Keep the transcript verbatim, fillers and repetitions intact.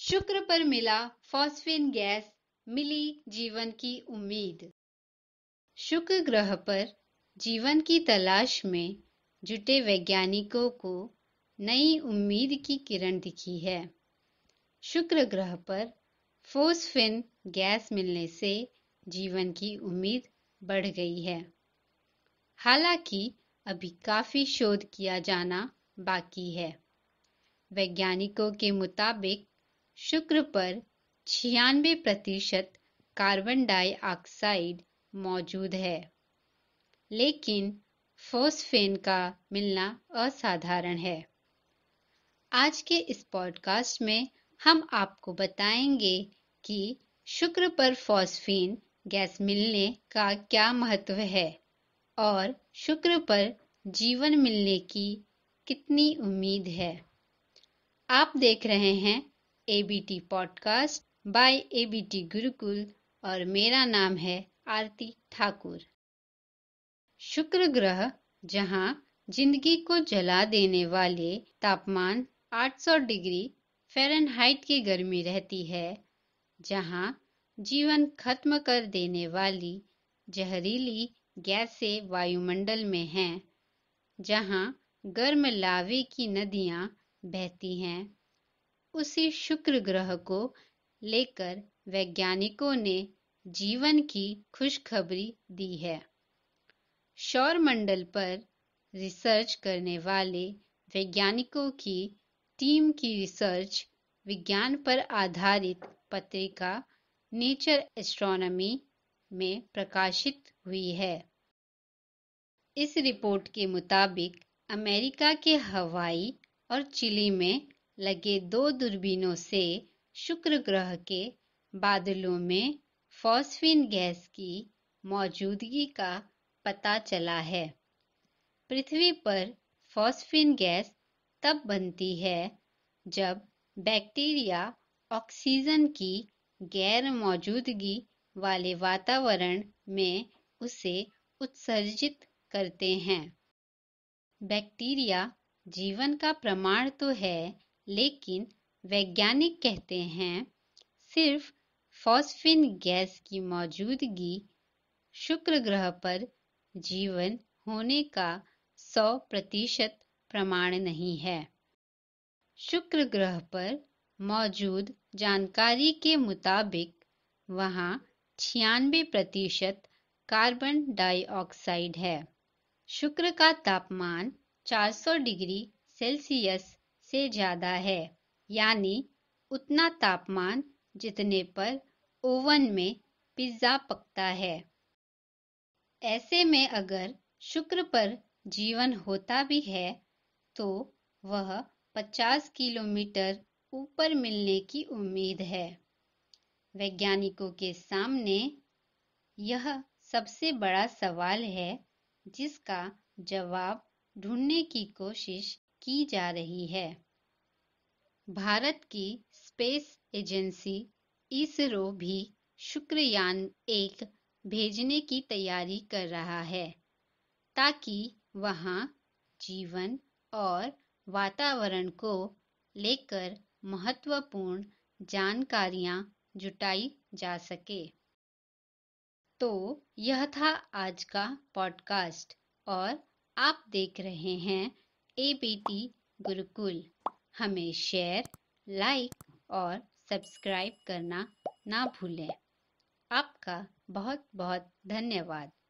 शुक्र पर मिला फॉस्फीन गैस, मिली जीवन की उम्मीद। शुक्र ग्रह पर जीवन की तलाश में जुटे वैज्ञानिकों को नई उम्मीद की किरण दिखी है। शुक्र ग्रह पर फॉस्फीन गैस मिलने से जीवन की उम्मीद बढ़ गई है। हालांकि अभी काफी शोध किया जाना बाकी है। वैज्ञानिकों के मुताबिक शुक्र पर छियानवे प्रतिशत कार्बन डाइऑक्साइड मौजूद है, लेकिन फॉस्फेन का मिलना असाधारण है। आज के इस पॉडकास्ट में हम आपको बताएंगे कि शुक्र पर फॉस्फीन गैस मिलने का क्या महत्व है और शुक्र पर जीवन मिलने की कितनी उम्मीद है। आप देख रहे हैं ABT podcast by ABT Gurukul और मेरा नाम है आरती ठाकुर। शुक्र ग्रह, जहां जिंदगी को जला देने वाले तापमान आठ सौ डिग्री फ़ारेनहाइट की गर्मी रहती है, जहां जीवन खत्म कर देने वाली जहरीली गैसें वायुमंडल में हैं, जहां गर्म लावे की नदियां बहती हैं, उसी शुक्र ग्रह को लेकर वैज्ञानिकों ने जीवन की खुशखबरी दी है। सौर मंडल पर रिसर्च करने वाले वैज्ञानिकों की टीम की रिसर्च विज्ञान पर आधारित पत्रिका नेचर एस्ट्रोनॉमी में प्रकाशित हुई है। इस रिपोर्ट के मुताबिक अमेरिका के हवाई और चिली में लगे दो दूरबीनों से शुक्र ग्रह के बादलों में फॉस्फीन गैस की मौजूदगी का पता चला है। पृथ्वी पर फॉस्फीन गैस तब बनती है जब बैक्टीरिया ऑक्सीजन की गैर मौजूदगी वाले वातावरण में उसे उत्सर्जित करते हैं। बैक्टीरिया जीवन का प्रमाण तो है, लेकिन वैज्ञानिक कहते हैं सिर्फ फॉस्फीन गैस की मौजूदगी शुक्र ग्रह पर जीवन होने का सौ प्रतिशत प्रमाण नहीं है। शुक्र ग्रह पर मौजूद जानकारी के मुताबिक वहां छियानवे प्रतिशत कार्बन डाइऑक्साइड है। शुक्र का तापमान चार सौ डिग्री सेल्सियस से ज्यादा है, यानी उतना तापमान जितने पर ओवन में पिज्जा पकता है। ऐसे में अगर शुक्र पर जीवन होता भी है तो वह पचास किलोमीटर ऊपर मिलने की उम्मीद है। वैज्ञानिकों के सामने यह सबसे बड़ा सवाल है जिसका जवाब ढूंढने की कोशिश की जा रही है। भारत की स्पेस एजेंसी इसरो भी शुक्रयान एक भेजने की तैयारी कर रहा है ताकि वहां जीवन और वातावरण को लेकर महत्वपूर्ण जानकारियां जुटाई जा सके। तो यह था आज का पॉडकास्ट और आप देख रहे हैं एबीटी गुरुकुल। हमें शेयर, लाइक और सब्सक्राइब करना ना भूलें। आपका बहुत बहुत धन्यवाद।